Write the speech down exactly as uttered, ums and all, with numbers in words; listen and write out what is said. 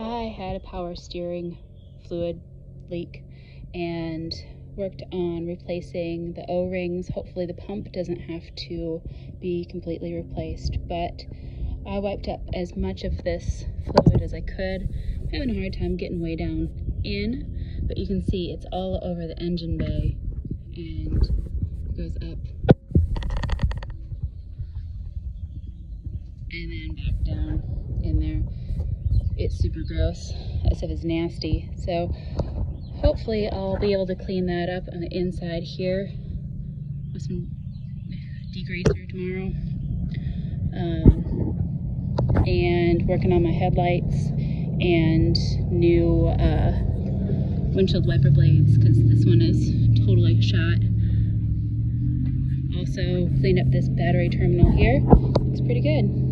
I had a power steering fluid leak and worked on replacing the O-rings. Hopefully the pump doesn't have to be completely replaced, but I wiped up as much of this fluid as I could. I'm having a hard time getting way down in, but you can see it's all over the engine bay and goes up and then back down in there. It's super gross. That stuff is nasty. So hopefully I'll be able to clean that up on the inside here with some degreaser tomorrow. Um, and working on my headlights and new uh, windshield wiper blades, because this one is totally shot. Also cleaned up this battery terminal here. It's pretty good.